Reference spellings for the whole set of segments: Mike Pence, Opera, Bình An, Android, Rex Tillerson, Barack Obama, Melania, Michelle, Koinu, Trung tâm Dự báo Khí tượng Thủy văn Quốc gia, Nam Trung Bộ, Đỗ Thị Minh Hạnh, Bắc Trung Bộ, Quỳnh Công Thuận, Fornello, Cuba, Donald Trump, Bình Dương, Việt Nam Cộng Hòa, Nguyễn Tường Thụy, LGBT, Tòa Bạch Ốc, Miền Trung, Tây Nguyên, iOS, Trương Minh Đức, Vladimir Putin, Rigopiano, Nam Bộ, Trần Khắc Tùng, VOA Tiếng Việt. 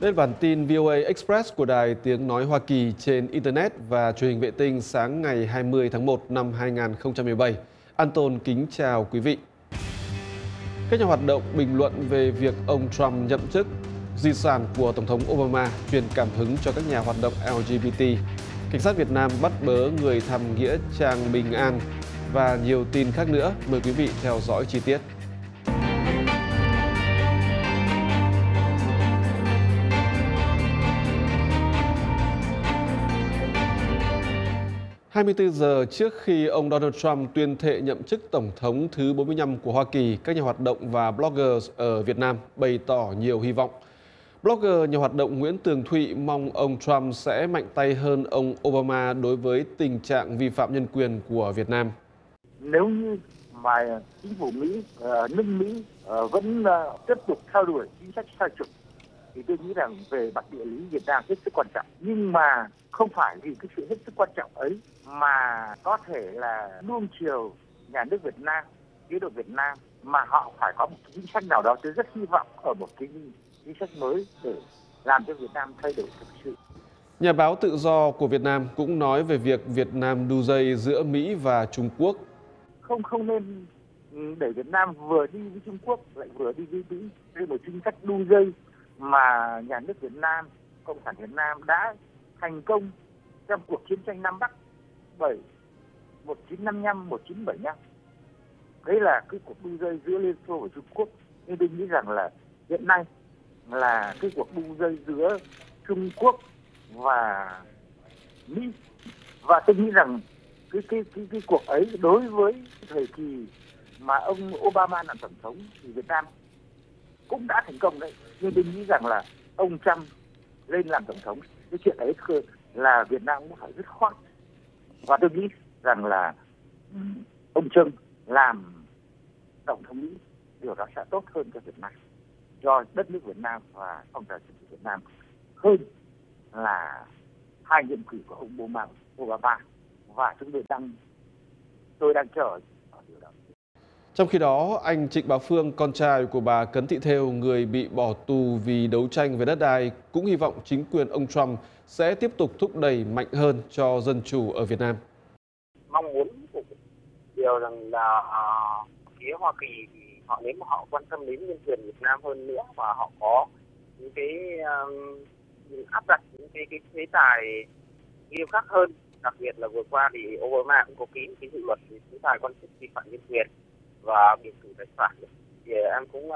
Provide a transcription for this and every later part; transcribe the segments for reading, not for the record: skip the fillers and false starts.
Đến bản tin VOA Express của Đài Tiếng Nói Hoa Kỳ trên Internet và truyền hình vệ tinh sáng ngày 20 tháng 1 năm 2017. Anton kính chào quý vị. Các nhà hoạt động bình luận về việc ông Trump nhậm chức, di sản của Tổng thống Obama truyền cảm hứng cho các nhà hoạt động LGBT. Cảnh sát Việt Nam bắt bớ người thăm nghĩa trang Bình An và nhiều tin khác nữa. Mời quý vị theo dõi chi tiết. Trong 24 giờ trước khi ông Donald Trump tuyên thệ nhậm chức Tổng thống thứ 45 của Hoa Kỳ, các nhà hoạt động và blogger ở Việt Nam bày tỏ nhiều hy vọng. Blogger nhà hoạt động Nguyễn Tường Thụy mong ông Trump sẽ mạnh tay hơn ông Obama đối với tình trạng vi phạm nhân quyền của Việt Nam. Nếu như mà chính phủ Mỹ, nước Mỹ vẫn tiếp tục theo đuổi chính sách sai trục, thì tôi nghĩ rằng về mặt địa lý Việt Nam hết sức quan trọng. Nhưng mà không phải vì cái sự hết sức quan trọng ấy mà có thể là nuông chiều nhà nước Việt Nam, chế độ Việt Nam, mà họ phải có một chính sách nào đó. Tôi rất hy vọng ở một cái chính sách mới để làm cho Việt Nam thay đổi thực sự. Nhà báo tự do của Việt Nam cũng nói về việc Việt Nam đu dây giữa Mỹ và Trung Quốc. Không nên để Việt Nam vừa đi với Trung Quốc lại vừa đi với Mỹ. Đây là một chính sách đu dây mà nhà nước Việt Nam, Cộng sản Việt Nam đã thành công trong cuộc chiến tranh Nam Bắc 1955-1975. Đấy là cái cuộc đu dây giữa Liên Xô và Trung Quốc. Nên tôi nghĩ rằng là hiện nay là cái cuộc đu dây giữa Trung Quốc và Mỹ. Và tôi nghĩ rằng cái cuộc ấy đối với thời kỳ mà ông Obama làm tổng thống thì Việt Nam cũng đã thành công đấy. Nhưng tôi nghĩ rằng là ông Trump lên làm tổng thống, cái chuyện ấy là Việt Nam cũng phải dứt khoát. Và tôi nghĩ rằng là ông Trump làm tổng thống Mỹ, điều đó sẽ tốt hơn cho Việt Nam, cho đất nước Việt Nam và phong trào dân chủ Việt Nam hơn là hai nhiệm kỳ của ông Obama. Và tôi đang chờ điều đó. Trong khi đó, anh Trịnh Bảo Phương, con trai của bà Cấn Thị Theo, người bị bỏ tù vì đấu tranh về đất đai, cũng hy vọng chính quyền ông Trump sẽ tiếp tục thúc đẩy mạnh hơn cho dân chủ ở Việt Nam. Mong muốn của điều rằng là phía Hoa Kỳ thì họ nếu mà họ quan tâm đến nhân quyền Việt Nam hơn nữa và họ có những cái áp đặt những cái chế tài nghiêm khắc hơn, đặc biệt là vừa qua thì Obama cũng có ký cái dự luật về chế tài quan chức vi phạm nhân quyền và biệt thủ tài sản, thì em cũng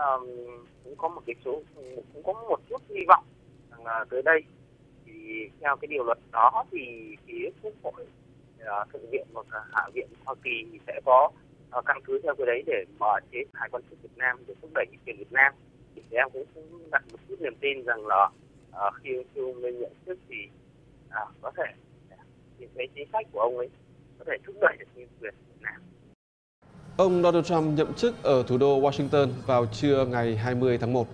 có một chút hy vọng rằng tới đây thì theo cái điều luật đó thì phía Quốc hội thượng viện hoặc hạ viện Hoa Kỳ thì sẽ có căn cứ theo cái đấy để mở chế tài quan chức Việt Nam để thúc đẩy nhân quyền Việt Nam. Thì em cũng đặt một chút niềm tin rằng là khi ông lên nhận chức thì có thể những cái chính sách của ông ấy có thể thúc đẩy được nhân quyền Việt Nam. Ông Donald Trump nhậm chức ở thủ đô Washington vào trưa ngày 20 tháng 1.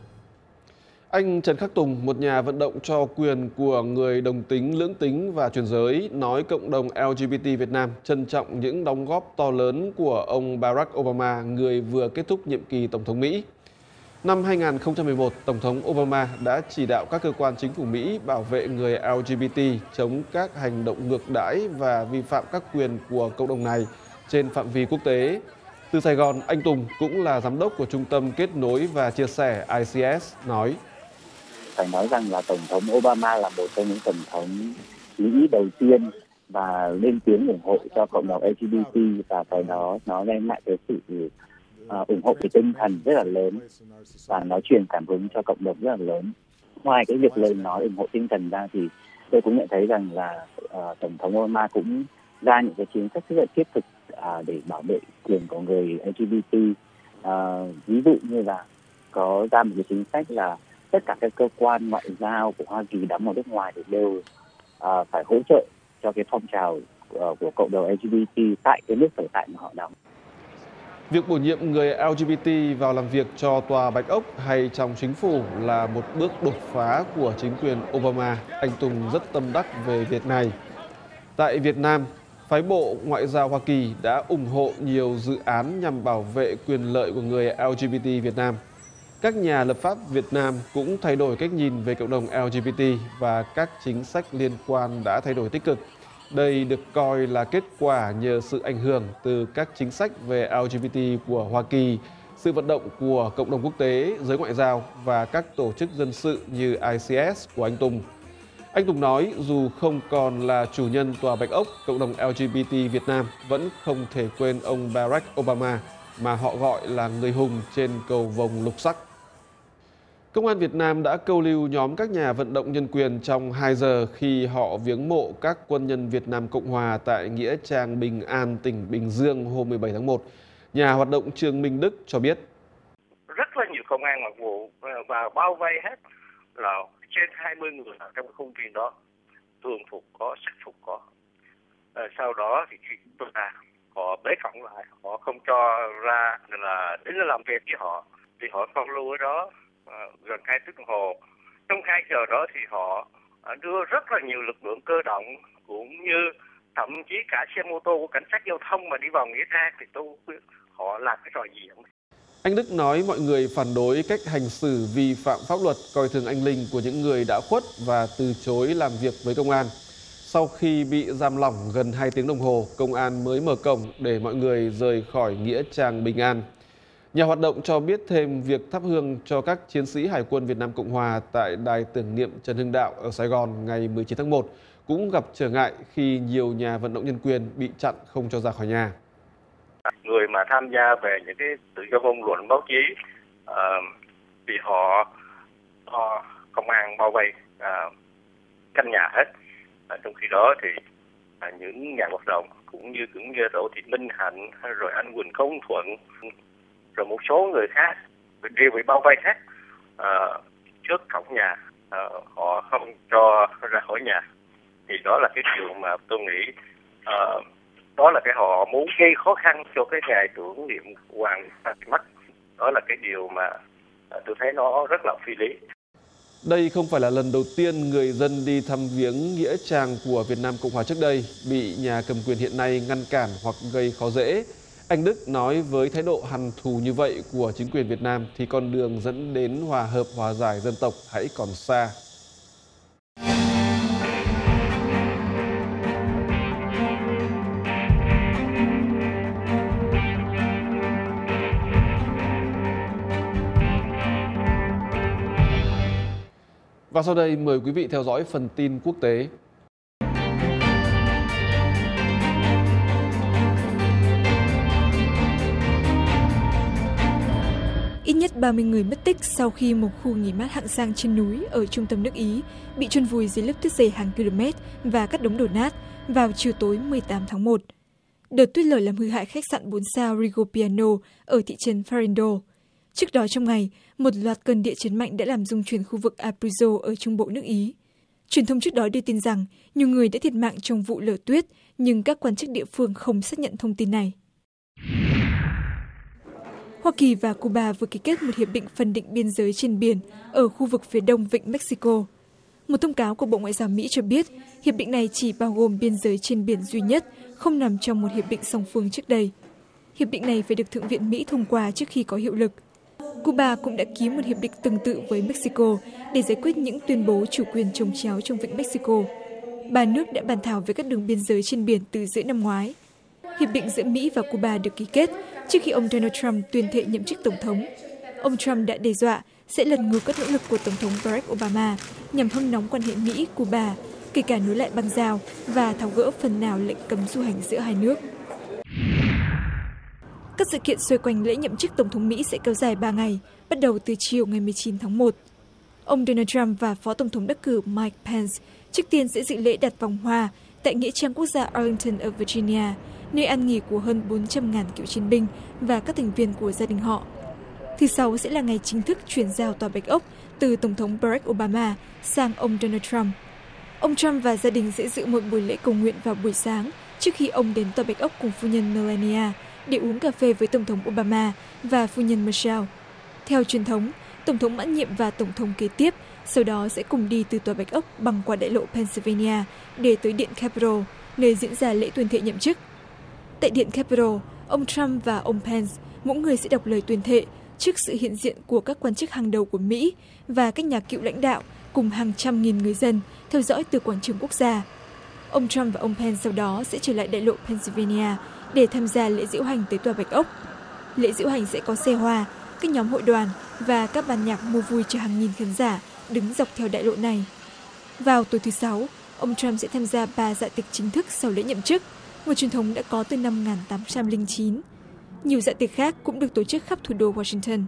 Anh Trần Khắc Tùng, một nhà vận động cho quyền của người đồng tính, lưỡng tính và chuyển giới, nói cộng đồng LGBT Việt Nam trân trọng những đóng góp to lớn của ông Barack Obama, người vừa kết thúc nhiệm kỳ Tổng thống Mỹ. Năm 2011, Tổng thống Obama đã chỉ đạo các cơ quan chính phủ Mỹ bảo vệ người LGBT chống các hành động ngược đãi và vi phạm các quyền của cộng đồng này trên phạm vi quốc tế. Từ Sài Gòn, anh Tùng cũng là giám đốc của Trung tâm Kết nối và Chia sẻ ICS nói. Phải nói rằng là Tổng thống Obama là một trong những Tổng thống Mỹ đầu tiên và lên tiếng ủng hộ cho cộng đồng LGBT, và cái đó nó đem lại cái sự ủng hộ về tinh thần rất là lớn và nó truyền cảm hứng cho cộng đồng rất là lớn. Ngoài cái việc lời nói ủng hộ tinh thần ra thì tôi cũng nhận thấy rằng là Tổng thống Obama cũng ra những cái chính sách rất là thiết thực để bảo vệ quyền của người LGBT. Ví dụ như là có ra một cái chính sách là tất cả các cơ quan ngoại giao của Hoa Kỳ đóng ở nước ngoài thì đều phải hỗ trợ cho cái phong trào của cộng đồng LGBT tại cái nước sở tại mà họ đóng. Việc bổ nhiệm người LGBT vào làm việc cho Tòa Bạch Ốc hay trong chính phủ là một bước đột phá của chính quyền Obama. Anh Tùng rất tâm đắc về việc này. Tại Việt Nam, phái bộ Ngoại giao Hoa Kỳ đã ủng hộ nhiều dự án nhằm bảo vệ quyền lợi của người LGBT Việt Nam. Các nhà lập pháp Việt Nam cũng thay đổi cách nhìn về cộng đồng LGBT và các chính sách liên quan đã thay đổi tích cực. Đây được coi là kết quả nhờ sự ảnh hưởng từ các chính sách về LGBT của Hoa Kỳ, sự vận động của cộng đồng quốc tế, giới ngoại giao và các tổ chức dân sự như ICS của anh Tùng. Anh Tùng nói dù không còn là chủ nhân Tòa Bạch Ốc, cộng đồng LGBT Việt Nam vẫn không thể quên ông Barack Obama mà họ gọi là người hùng trên cầu vồng lục sắc. Công an Việt Nam đã câu lưu nhóm các nhà vận động nhân quyền trong 2 giờ khi họ viếng mộ các quân nhân Việt Nam Cộng Hòa tại Nghĩa Trang Bình An, tỉnh Bình Dương hôm 17 tháng 1. Nhà hoạt động Trương Minh Đức cho biết. Rất là nhiều công an mặc vụ và bao vây hết là trên 20 người ở trong khung viên đó. Thường phục có, sắc phục có. Sau đó thì chúng tôi họ bế cổng lại, họ không cho ra là đến làm việc với họ. Thì họ phong lưu ở đó gần 2 tiếng đồng hồ. Trong 2 giờ đó thì họ đưa rất là nhiều lực lượng cơ động cũng như thậm chí cả xe mô tô của cảnh sát giao thông mà đi vào nghĩa trang thì họ làm cái trò gì không? Anh Đức nói mọi người phản đối cách hành xử vi phạm pháp luật, coi thường anh linh của những người đã khuất và từ chối làm việc với công an. Sau khi bị giam lỏng gần 2 tiếng đồng hồ, công an mới mở cổng để mọi người rời khỏi Nghĩa Trang Bình An. Nhà hoạt động cho biết thêm việc thắp hương cho các chiến sĩ Hải quân Việt Nam Cộng Hòa tại Đài tưởng niệm Trần Hưng Đạo ở Sài Gòn ngày 19 tháng 1 cũng gặp trở ngại khi nhiều nhà vận động nhân quyền bị chặn không cho ra khỏi nhà. Người mà tham gia về những cái tự do ngôn luận báo chí thì họ công an bao vây căn nhà hết. Trong khi đó thì những nhà hoạt động cũng như Đỗ Thị Minh Hạnh rồi anh Quỳnh Công Thuận rồi một số người khác đều bị bao vây khác trước cổng nhà, họ không cho ra khỏi nhà. Thì đó là cái điều mà tôi nghĩ đó là cái họ muốn gây khó khăn cho cái ngày tưởng niệm Hoàng Mất. Đó là cái điều mà tôi thấy nó rất là phi lý. Đây không phải là lần đầu tiên người dân đi thăm viếng Nghĩa Trang của Việt Nam Cộng Hòa trước đây bị nhà cầm quyền hiện nay ngăn cản hoặc gây khó dễ. Anh Đức nói với thái độ hằn thù như vậy của chính quyền Việt Nam thì con đường dẫn đến hòa hợp hòa giải dân tộc hãy còn xa. Và sau đây mời quý vị theo dõi phần tin quốc tế. Ít nhất 30 người mất tích sau khi một khu nghỉ mát hạng sang trên núi ở trung tâm nước Ý bị chôn vùi dưới lớp tuyết dày hàng km và các đống đổ nát vào chiều tối 18 tháng 1. Đợt tuyết lở làm hư hại khách sạn 4 sao Rigopiano ở thị trấn Fornello. Trước đó trong ngày, một loạt cơn địa chấn mạnh đã làm rung chuyển khu vực Abruzzo ở trung bộ nước Ý. Truyền thông trước đó đưa tin rằng nhiều người đã thiệt mạng trong vụ lở tuyết, nhưng các quan chức địa phương không xác nhận thông tin này. Hoa Kỳ và Cuba vừa ký kết một hiệp định phân định biên giới trên biển ở khu vực phía đông Vịnh Mexico. Một thông cáo của Bộ Ngoại giao Mỹ cho biết hiệp định này chỉ bao gồm biên giới trên biển duy nhất, không nằm trong một hiệp định song phương trước đây. Hiệp định này phải được Thượng viện Mỹ thông qua trước khi có hiệu lực. Cuba cũng đã ký một hiệp định tương tự với Mexico để giải quyết những tuyên bố chủ quyền chồng chéo trong Vịnh Mexico. Ba nước đã bàn thảo về các đường biên giới trên biển từ giữa năm ngoái. Hiệp định giữa Mỹ và Cuba được ký kết trước khi ông Donald Trump tuyên thệ nhậm chức Tổng thống. Ông Trump đã đe dọa sẽ lật ngược các nỗ lực của Tổng thống Barack Obama nhằm hâm nóng quan hệ Mỹ-Cuba, kể cả nối lại băng giao và tháo gỡ phần nào lệnh cấm du hành giữa hai nước. Các sự kiện xoay quanh lễ nhậm chức Tổng thống Mỹ sẽ kéo dài 3 ngày, bắt đầu từ chiều ngày 19 tháng 1. Ông Donald Trump và Phó Tổng thống đắc cử Mike Pence trước tiên sẽ dự lễ đặt vòng hoa tại Nghĩa trang Quốc gia Arlington ở Virginia, nơi an nghỉ của hơn 400.000 cựu chiến binh và các thành viên của gia đình họ. Thứ Sáu sẽ là ngày chính thức chuyển giao Tòa Bạch Ốc từ Tổng thống Barack Obama sang ông Donald Trump. Ông Trump và gia đình sẽ dự một buổi lễ cầu nguyện vào buổi sáng trước khi ông đến Tòa Bạch Ốc cùng phu nhân Melania để uống cà phê với Tổng thống Obama và phu nhân Michelle. Theo truyền thống, Tổng thống mãn nhiệm và Tổng thống kế tiếp sau đó sẽ cùng đi từ Tòa Bạch Ốc bằng qua đại lộ Pennsylvania để tới Điện Capitol, nơi diễn ra lễ tuyên thệ nhậm chức. Tại Điện Capitol, ông Trump và ông Pence mỗi người sẽ đọc lời tuyên thệ trước sự hiện diện của các quan chức hàng đầu của Mỹ và các nhà cựu lãnh đạo cùng hàng trăm nghìn người dân theo dõi từ quảng trường quốc gia. Ông Trump và ông Pence sau đó sẽ trở lại đại lộ Pennsylvania để tham gia lễ diễu hành tới Tòa Bạch Ốc. Lễ diễu hành sẽ có xe hoa, các nhóm hội đoàn và các ban nhạc mua vui cho hàng nghìn khán giả đứng dọc theo đại lộ này. Vào tối thứ Sáu, ông Trump sẽ tham gia 3 dạ tiệc chính thức sau lễ nhậm chức, một truyền thống đã có từ năm 1809. Nhiều dạ tiệc khác cũng được tổ chức khắp thủ đô Washington.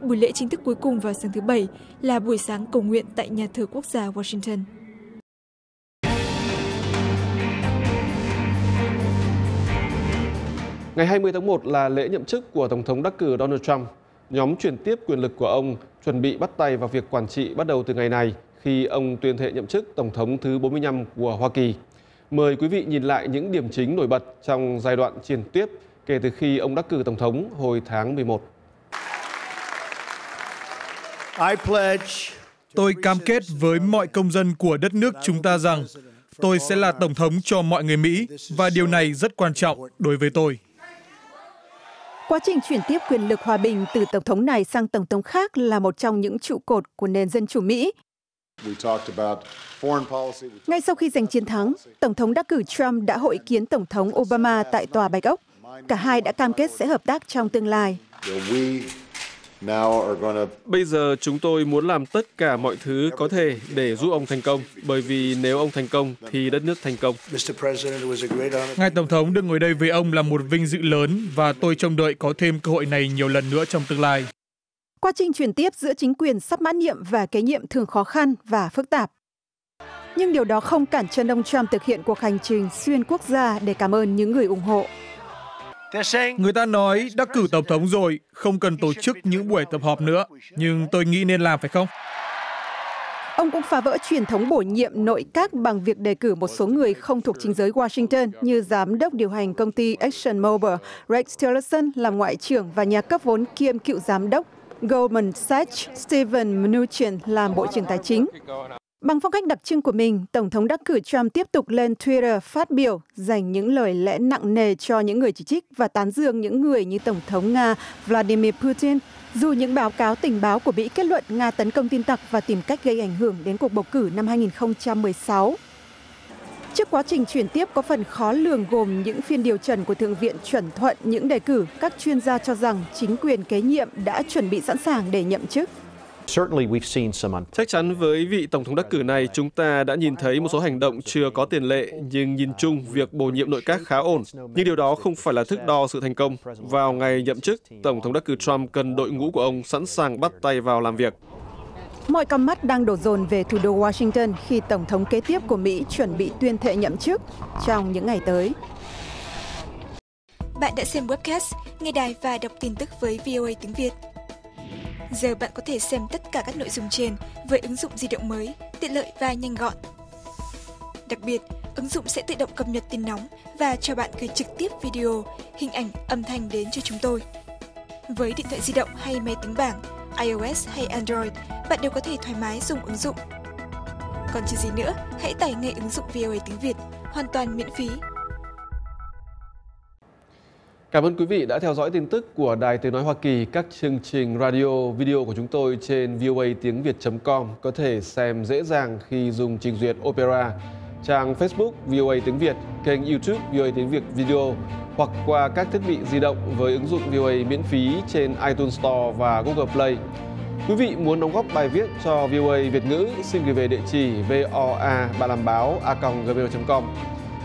Buổi lễ chính thức cuối cùng vào sáng thứ Bảy là buổi sáng cầu nguyện tại nhà thờ quốc gia Washington. Ngày 20 tháng 1 là lễ nhậm chức của Tổng thống đắc cử Donald Trump. Nhóm truyền tiếp quyền lực của ông chuẩn bị bắt tay vào việc quản trị bắt đầu từ ngày này khi ông tuyên thệ nhậm chức Tổng thống thứ 45 của Hoa Kỳ. Mời quý vị nhìn lại những điểm chính nổi bật trong giai đoạn truyền tiếp kể từ khi ông đắc cử Tổng thống hồi tháng 11. Tôi cam kết với mọi công dân của đất nước chúng ta rằng tôi sẽ là Tổng thống cho mọi người Mỹ và điều này rất quan trọng đối với tôi. Quá trình chuyển tiếp quyền lực hòa bình từ Tổng thống này sang Tổng thống khác là một trong những trụ cột của nền dân chủ Mỹ. Ngay sau khi giành chiến thắng, Tổng thống đắc cử Trump đã hội kiến Tổng thống Obama tại Tòa Bạch Ốc. Cả hai đã cam kết sẽ hợp tác trong tương lai. Bây giờ chúng tôi muốn làm tất cả mọi thứ có thể để giúp ông thành công, bởi vì nếu ông thành công thì đất nước thành công. Ngài Tổng thống được ngồi đây với ông là một vinh dự lớn và tôi trông đợi có thêm cơ hội này nhiều lần nữa trong tương lai. Quá trình chuyển tiếp giữa chính quyền sắp mãn nhiệm và kế nhiệm thường khó khăn và phức tạp. Nhưng điều đó không cản chân ông Trump thực hiện cuộc hành trình xuyên quốc gia để cảm ơn những người ủng hộ. Người ta nói đắc cử Tổng thống rồi, không cần tổ chức những buổi tập họp nữa, nhưng tôi nghĩ nên làm phải không? Ông cũng phá vỡ truyền thống bổ nhiệm nội các bằng việc đề cử một số người không thuộc chính giới Washington như giám đốc điều hành công ty Exxon Mobil, Rex Tillerson làm ngoại trưởng và nhà cấp vốn kiêm cựu giám đốc Goldman Sachs, Stephen Mnuchin làm bộ trưởng tài chính. Bằng phong cách đặc trưng của mình, Tổng thống đắc cử Trump tiếp tục lên Twitter phát biểu, dành những lời lẽ nặng nề cho những người chỉ trích và tán dương những người như Tổng thống Nga Vladimir Putin, dù những báo cáo tình báo của Mỹ kết luận Nga tấn công tin tặc và tìm cách gây ảnh hưởng đến cuộc bầu cử năm 2016. Trước quá trình chuyển tiếp có phần khó lường gồm những phiên điều trần của Thượng viện chuẩn thuận những đề cử, các chuyên gia cho rằng chính quyền kế nhiệm đã chuẩn bị sẵn sàng để nhậm chức. Chắc chắn với vị Tổng thống đắc cử này, chúng ta đã nhìn thấy một số hành động chưa có tiền lệ, nhưng nhìn chung việc bổ nhiệm nội các khá ổn. Nhưng điều đó không phải là thước đo sự thành công. Vào ngày nhậm chức, Tổng thống đắc cử Trump cần đội ngũ của ông sẵn sàng bắt tay vào làm việc. Mọi con mắt đang đổ dồn về thủ đô Washington khi Tổng thống kế tiếp của Mỹ chuẩn bị tuyên thệ nhậm chức trong những ngày tới. Bạn đã xem webcast, nghe đài và đọc tin tức với VOA tiếng Việt. Giờ bạn có thể xem tất cả các nội dung trên với ứng dụng di động mới, tiện lợi và nhanh gọn. Đặc biệt, ứng dụng sẽ tự động cập nhật tin nóng và cho bạn gửi trực tiếp video, hình ảnh, âm thanh đến cho chúng tôi. Với điện thoại di động hay máy tính bảng, iOS hay Android, bạn đều có thể thoải mái dùng ứng dụng. Còn chờ gì nữa, hãy tải ngay ứng dụng VOA tiếng Việt, hoàn toàn miễn phí. Cảm ơn quý vị đã theo dõi tin tức của Đài Tiếng Nói Hoa Kỳ. Các chương trình radio, video của chúng tôi trên voatiếngviệt.com có thể xem dễ dàng khi dùng trình duyệt Opera, trang Facebook VOA Tiếng Việt, kênh YouTube VOA Tiếng Việt Video hoặc qua các thiết bị di động với ứng dụng VOA miễn phí trên iTunes Store và Google Play. Quý vị muốn đóng góp bài viết cho VOA Việt ngữ, xin gửi về địa chỉ voa@balammbao.com.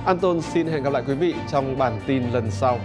Anton xin hẹn gặp lại quý vị trong bản tin lần sau.